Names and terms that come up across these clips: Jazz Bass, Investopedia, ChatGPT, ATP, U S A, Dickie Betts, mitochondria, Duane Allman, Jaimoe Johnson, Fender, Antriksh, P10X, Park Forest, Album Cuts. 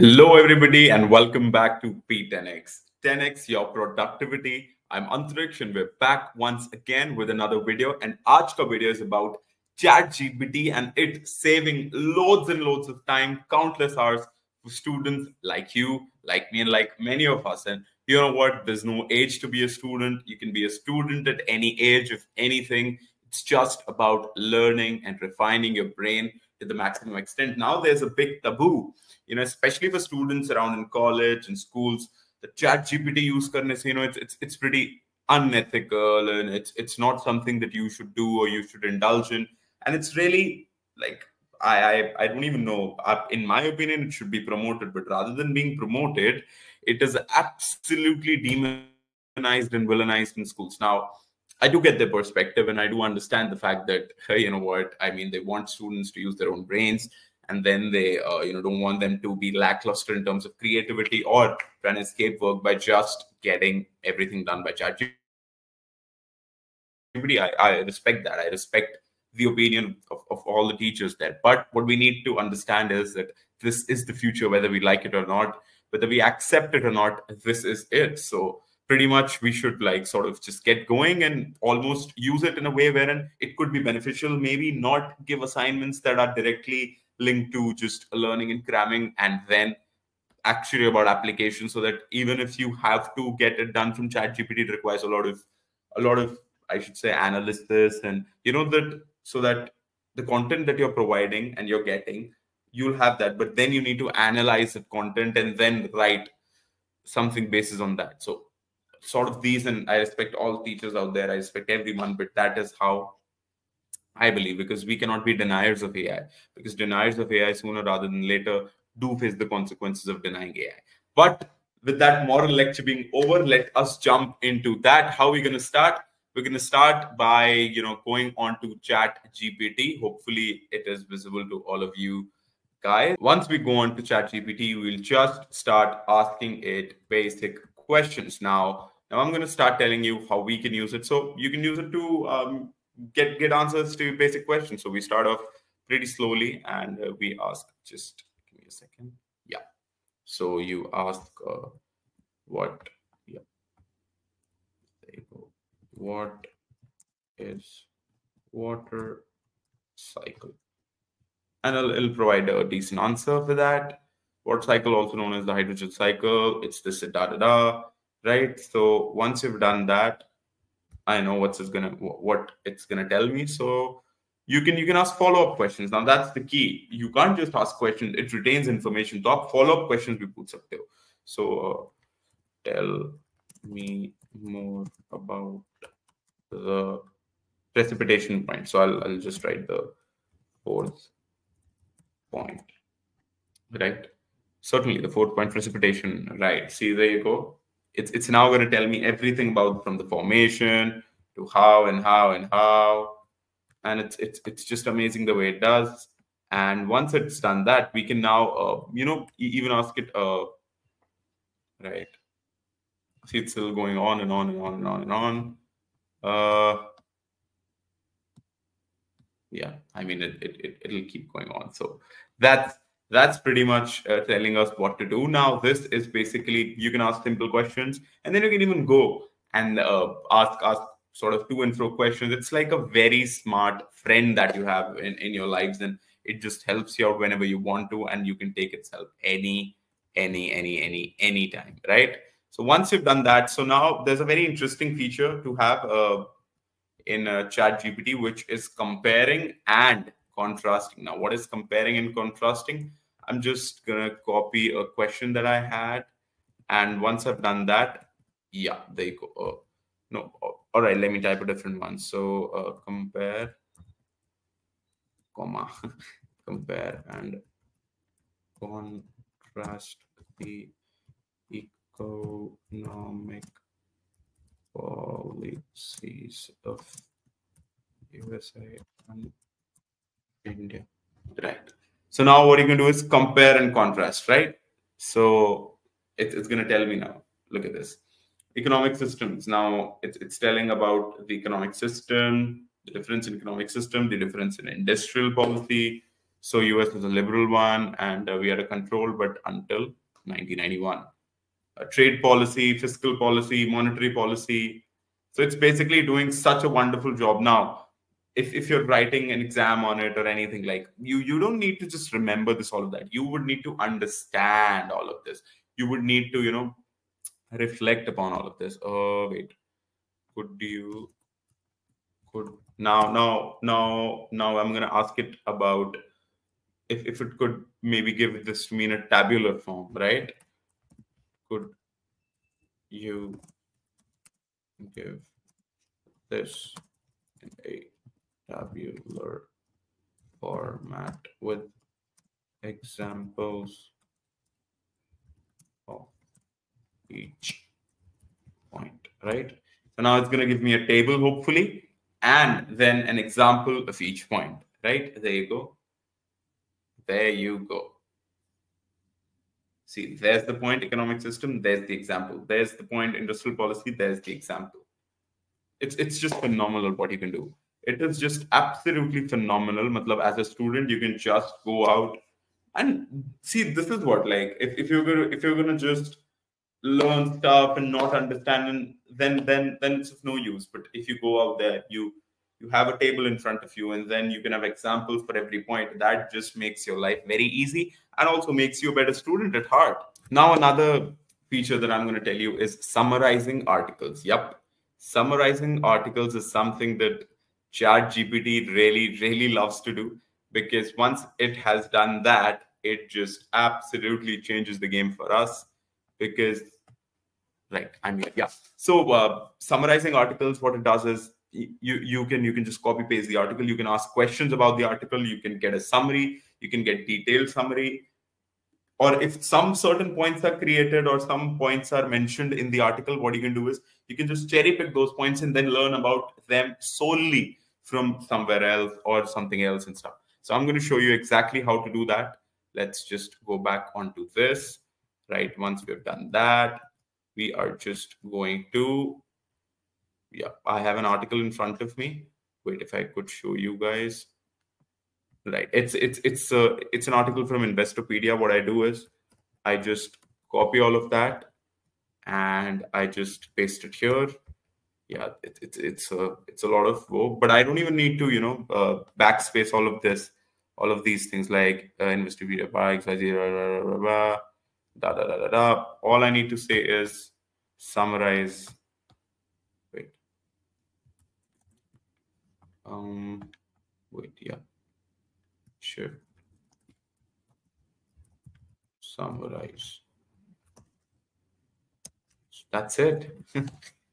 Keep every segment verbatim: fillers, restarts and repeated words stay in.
Hello, everybody, and welcome back to P ten X. ten X your productivity. I'm Antriksh, and we're back once again with another video. And aaj ka video is about ChatGPT and it saving loads and loads of time, countless hours for students like you, like me, and like many of us. And you know what? There's no age to be a student. You can be a student at any age, if anything. It's just about learning and refining your brain to the maximum extent. Now there's a big taboo, you know, especially for students around in college and schools. The ChatGPT use karne se, you know, it's it's it's pretty unethical, and it's it's not something that you should do or you should indulge in. And it's really like I I, I don't even know. I, in my opinion, it should be promoted, but rather than being promoted, it is absolutely demonized and villainized in schools now. I do get their perspective, and I do understand the fact that, you know what, I mean, they want students to use their own brains, and then they, uh, you know, don't want them to be lackluster in terms of creativity or try and escape work by just getting everything done by ChatGPT. I, I respect that. I respect the opinion of, of all the teachers there. But what we need to understand is that this is the future, whether we like it or not, whether we accept it or not, this is it. So pretty much we should like sort of just get going and almost use it in a way wherein it could be beneficial, maybe not give assignments that are directly linked to just learning and cramming, and then actually about application, so that even if you have to get it done from ChatGPT, it requires a lot of, a lot of, I should say, analysis, and you know that, so that the content that you're providing and you're getting, you'll have that, but then you need to analyze the content and then write something based on that. So sort of these, and I respect all teachers out there, I respect everyone, but that is how I believe, because we cannot be deniers of A I, because deniers of A I sooner rather than later do face the consequences of denying A I. But with that moral lecture being over, let us jump into that. How are we going to start? We're going to start by, you know, going on to ChatGPT. Hopefully it is visible to all of you guys. Once we go on to ChatGPT, we'll just start asking it basic questions. Now, now I'm going to start telling you how we can use it. So you can use it to um, get get answers to basic questions. So we start off pretty slowly, and uh, we ask, just give me a second. Yeah. So you ask uh, what? Yeah. There you go. What is water cycle? And it'll, it'll provide a decent answer for that. Water cycle, also known as the hydrogen cycle, it's this da da da, right? So once you've done that, I know what's it's gonna what it's gonna tell me. So you can you can ask follow up questions. Now that's the key. You can't just ask questions. It retains information. Top follow up questions we put up there. So uh, tell me more about the precipitation point. So I'll I'll just write the fourth point, right? Certainly, the fourth point, precipitation, right? See, there you go. It's it's now going to tell me everything about from the formation to how and how and how, and it's it's it's just amazing the way it does. And once it's done that, we can now uh, you know even ask it uh right. See, it's still going on and on and on and on and on. Uh, yeah, I mean it it, it it'll keep going on. So that's. That's pretty much uh, telling us what to do. Now, this is basically, you can ask simple questions, and then you can even go and uh, ask ask sort of to and fro questions. It's like a very smart friend that you have in, in your lives, and it just helps you out whenever you want to, and you can take its help any, any, any, any, any time, right? So once you've done that, so now there's a very interesting feature to have uh, in uh, ChatGPT, which is comparing and contrasting. Now, what is comparing and contrasting? I'm just gonna copy a question that I had, and once I've done that, yeah, there you go. Uh, no, all right, let me type a different one. So uh, compare, comma, compare and contrast the economic policies of U S A and India, right? So now what you're going to do is compare and contrast, right? So it, it's going to tell me now. Look at this. Economic systems. Now it's, it's telling about the economic system, the difference in economic system, the difference in industrial policy, So U S was a liberal one, and uh, we had a control, but until nineteen ninety-one. Uh, trade policy, fiscal policy, monetary policy. So it's basically doing such a wonderful job now. If, if you're writing an exam on it or anything, like you, you don't need to just remember this, all of that. You would need to understand all of this. You would need to, you know, reflect upon all of this. Oh, wait, could you, could now, now, now, now I'm going to ask it about if, if it could maybe give this to me in a tabular form, right? Could you give this in a tabular format with examples of each point, right? So now it's going to give me a table, hopefully, and then an example of each point, right? There you go. There you go. See, there's the point, economic system, there's the example. There's the point, industrial policy, there's the example. It's, it's just phenomenal what you can do. It is just absolutely phenomenal. Matlab, as a student, you can just go out and see, this is what, like, if, if you're gonna if you're gonna just learn stuff and not understand, and then then then it's of no use. But if you go out there, you you have a table in front of you, and then you can have examples for every point. That just makes your life very easy and also makes you a better student at heart. Now, another feature that I'm going to tell you is summarizing articles. Yep. Summarizing articles is something that ChatGPT really, really loves to do, because once it has done that, it just absolutely changes the game for us, because, right, I'm here. Yeah. So uh, summarizing articles, what it does is, you you can you can just copy paste the article, you can ask questions about the article, you can get a summary, you can get detailed summary, or if some certain points are created or some points are mentioned in the article, what you can do is you can just cherry pick those points and then learn about them solely from somewhere else or something else and stuff. So I'm going to show you exactly how to do that. Let's just go back onto this. Right, once we've done that, we are just going to, yeah, I have an article in front of me. Wait, if I could show you guys. Right, it's it's it's uh, it's an article from Investopedia. What I do is I just copy all of that and I just paste it here. Yeah, it's it, it's a it's a lot of work, but I don't even need to, you know, uh, backspace all of this, all of these things like uh, Investopedia, blah, da da da da. All I need to say is summarize. Um, wait, yeah, sure. Summarize. That's it.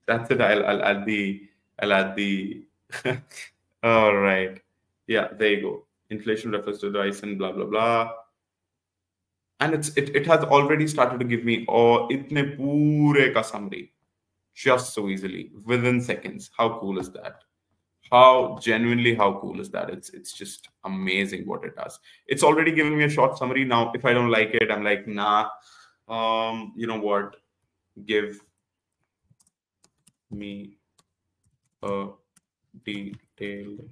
That's it. I'll, I'll add the, I'll add the, all right. Yeah, there you go. Inflation refers to the rise and blah, blah, blah. And it's, it, it has already started to give me, oh, itne pure ka summary just so easily within seconds. How cool is that? How genuinely, how cool is that? It's it's just amazing what it does. It's already giving me a short summary. Now, if I don't like it, I'm like, nah, um, you know what? Give me a detailed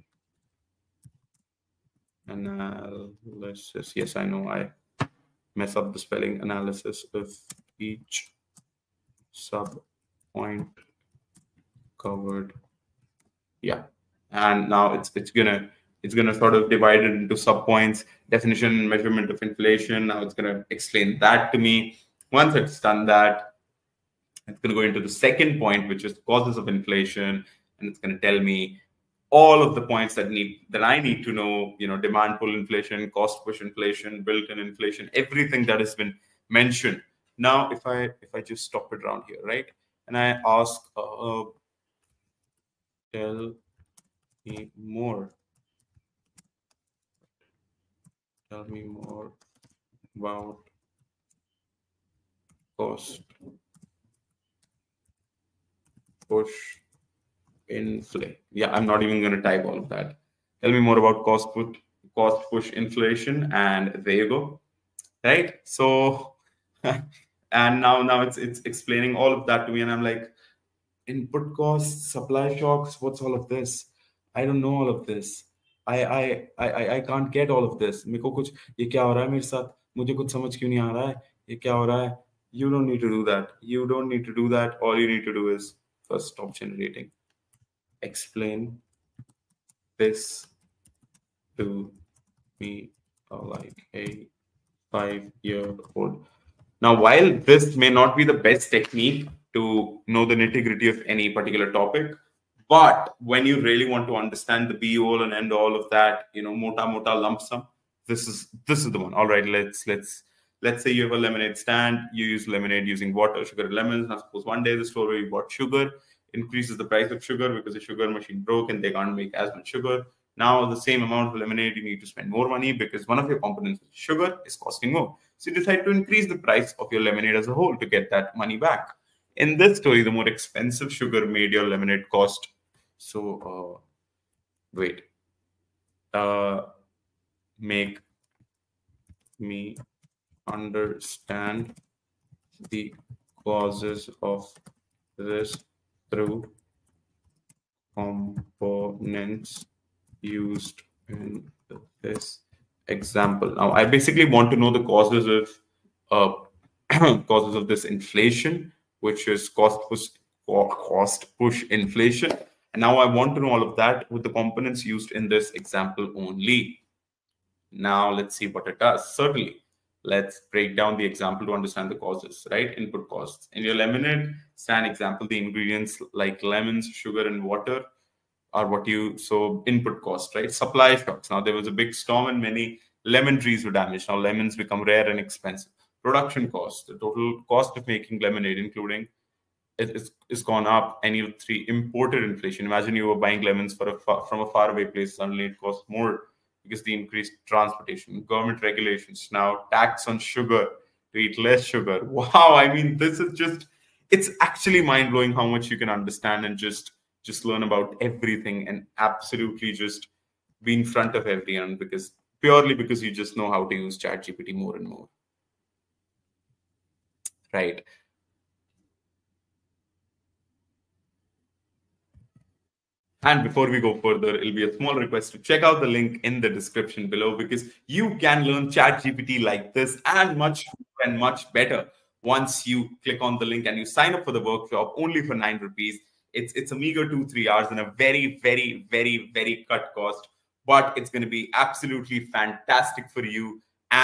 analysis. Yes, I know I mess up the spelling. Analysis of each sub point covered. Yeah. And now it's it's gonna it's gonna sort of divide it into subpoints, definition and measurement of inflation. Now it's gonna explain that to me. Once it's done that, it's gonna go into the second point, which is causes of inflation, and it's gonna tell me all of the points that need that I need to know. You know, demand pull inflation, cost push inflation, built-in inflation, everything that has been mentioned. Now, if I if I just stop it around here, right, and I ask, uh, tell me more. Tell me more about cost push inflation. Yeah, I'm not even going to type all of that. Tell me more about cost put cost push inflation, and there you go. Right. So, and now now it's it's explaining all of that to me, and I'm like, input costs, supply shocks, what's all of this? I don't know all of this. I I I I can't get all of this. मेरे को कुछ ये क्या हो रहा है मेरे साथ, मुझे कुछ समझ क्यों नहीं आ रहा है, ये क्या हो रहा है. You don't need to do that. You don't need to do that. All you need to do is first stop generating. Explain this to me like a five-year-old. Now, while this may not be the best technique to know the nitty-gritty of any particular topic, but when you really want to understand the be-all and end-all of that, you know, mota mota lump sum, this is this is the one. All right, let's let's. Let's say you have a lemonade stand. You use lemonade using water, sugar, and lemons. Now, suppose one day the store where you bought sugar increases the price of sugar because the sugar machine broke and they can't make as much sugar. Now, the same amount of lemonade, you need to spend more money because one of your components, sugar, is costing more. So you decide to increase the price of your lemonade as a whole to get that money back. In this story, the more expensive sugar made your lemonade cost. So, uh, wait. Uh, make me... understand the causes of this through components used in this example. Now, I basically want to know the causes of uh, causes of this inflation, which is cost push or cost push inflation. And now I want to know all of that with the components used in this example only. Now let's see what it does. Certainly. Let's break down the example to understand the causes, right? Input costs. In your lemonade stand example, the ingredients like lemons, sugar, and water are what you, so input cost, right? Supply shocks. Now, there was a big storm and many lemon trees were damaged. Now, lemons become rare and expensive. Production cost, the total cost of making lemonade, including, is is gone up. And you three, imported inflation. Imagine you were buying lemons for a far, from a faraway place. Suddenly, it costs more. Because the increased transportation, government regulations, now tax on sugar to eat less sugar. Wow, I mean, this is just, it's actually mind-blowing how much you can understand and just just learn about everything and absolutely just be in front of everyone because purely because you just know how to use ChatGPT more and more. Right. And before we go further, it'll be a small request to check out the link in the description below because you can learn ChatGPT like this and much and much better once you click on the link and you sign up for the workshop only for nine rupees. It's it's a meager two, three hours and a very, very, very, very cut cost. But it's going to be absolutely fantastic for you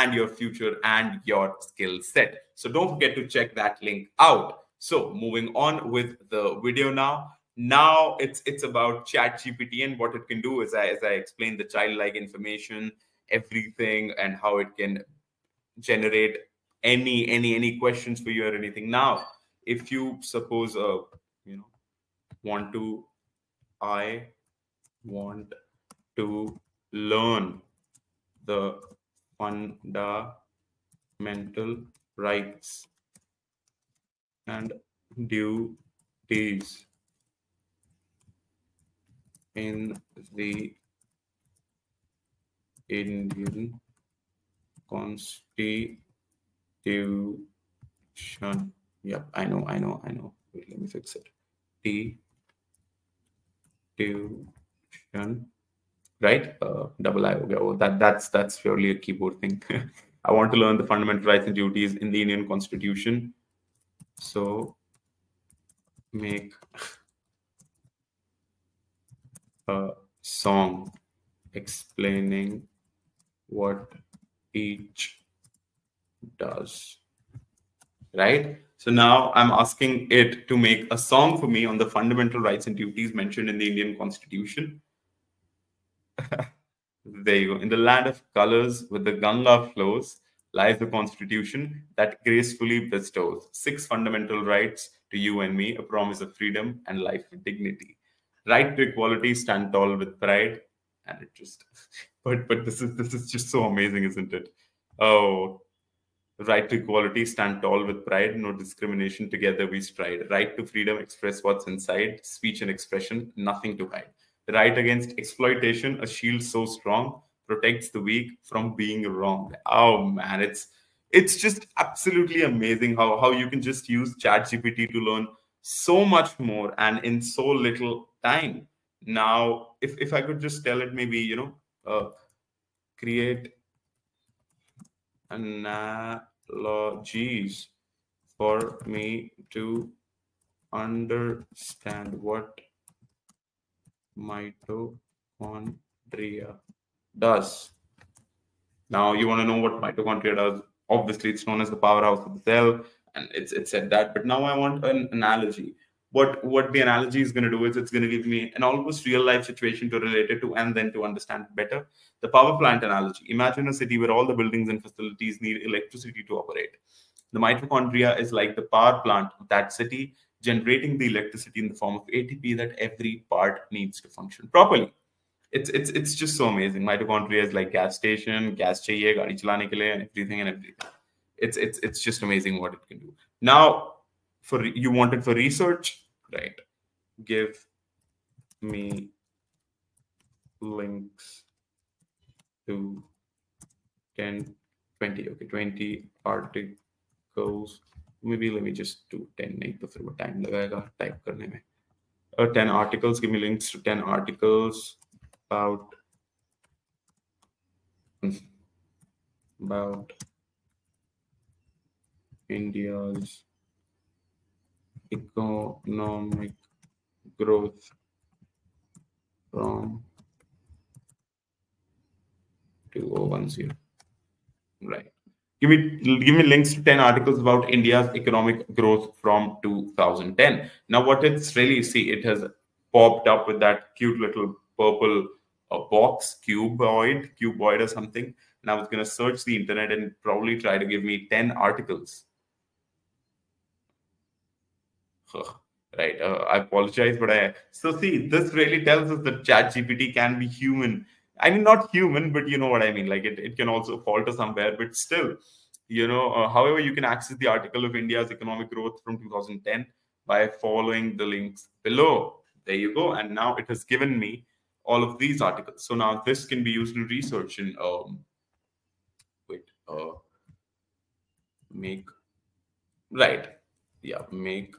and your future and your skill set. So don't forget to check that link out. So moving on with the video now. Now it's it's about ChatGPT and what it can do as I as I explained the childlike information, everything, and how it can generate any any any questions for you or anything. Now, if you suppose uh you know want to I want to learn the fundamental rights and duties in the Indian Constitution. Yep, I know, I know, I know. Wait, let me fix it. T-tution, right? Uh, double I. Okay. Oh, that that's that's purely a keyboard thing. I want to learn the fundamental rights and duties in the Indian Constitution. So make a song explaining what each does, right? So now I'm asking it to make a song for me on the fundamental rights and duties mentioned in the Indian Constitution. There you go. In the land of colors with the Ganga flows lies the Constitution that gracefully bestows six fundamental rights to you and me, a promise of freedom and life with dignity. Right to equality, stand tall with pride, and it just. But but this is this is just so amazing, isn't it? Oh, right to equality, stand tall with pride, no discrimination. Together we stride. Right to freedom, express what's inside, speech and expression, nothing to hide. Right against exploitation, a shield so strong protects the weak from being wronged. Oh man, it's it's just absolutely amazing how how you can just use ChatGPT to learn so much more and in so little time. Now, if, if I could just tell it, maybe, you know, uh, create analogies for me to understand what mitochondria does. Now you want to know what mitochondria does. Obviously, it's known as the powerhouse of the cell, and it's it said that. But now I want an analogy. What what the analogy is going to do is it's going to give me an almost real life situation to relate it to and then to understand better. The power plant analogy. Imagine a city where all the buildings and facilities need electricity to operate. The mitochondria is like the power plant of that city, generating the electricity in the form of A T P that every part needs to function properly. It's it's it's just so amazing. Mitochondria is like gas station, gas chahiye, gaadi chalane ke liye, and everything and everything. It's it's it's just amazing what it can do. Now, for you want it for research, right? Give me links to ten, twenty, okay, twenty articles. Maybe let me just do ten. Nahi to fir wo time lagega type karne mein. Uh, ten articles. Give me links to ten articles about about India's economic growth from two thousand ten. Right. Give me give me links to ten articles about India's economic growth from two thousand ten. Now, what it's really see, it has popped up with that cute little purple uh, box cuboid, cuboid or something. And I was gonna search the internet and probably try to give me ten articles. Right. Uh, I apologize, but I so see this really tells us that ChatGPT can be human. I mean, not human, but you know what I mean. Like it, it can also falter somewhere, but still, you know. Uh, however, you can access the article of India's economic growth from two thousand ten by following the links below. There you go. And now it has given me all of these articles. So now this can be used in research and um, wait, uh, make right, yeah, make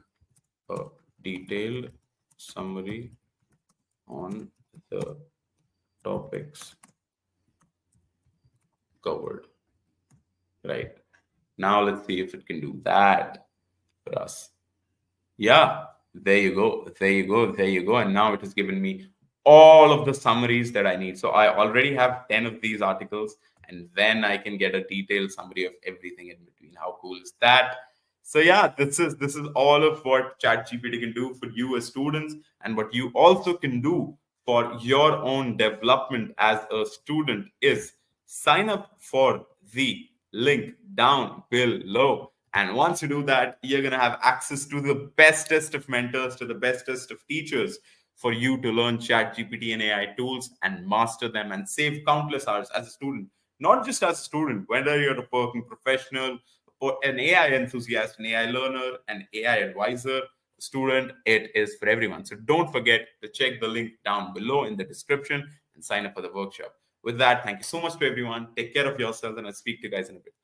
a detailed summary on the topics covered. Right. Now let's see if it can do that for us. Yeah, there you go. There you go. There you go. And now it has given me all of the summaries that I need. So I already have ten of these articles, and then I can get a detailed summary of everything in between. How cool is that? So yeah, this is this is all of what ChatGPT can do for you as students, and what you also can do for your own development as a student is sign up for the link down below. And once you do that, you're going to have access to the bestest of mentors, to the bestest of teachers for you to learn ChatGPT and A I tools and master them and save countless hours as a student. Not just as a student, whether you're a working professional, or an A I enthusiast, an A I learner, an A I advisor, student, it is for everyone. So don't forget to check the link down below in the description and sign up for the workshop. With that, thank you so much to everyone. Take care of yourselves, and I'll speak to you guys in a bit.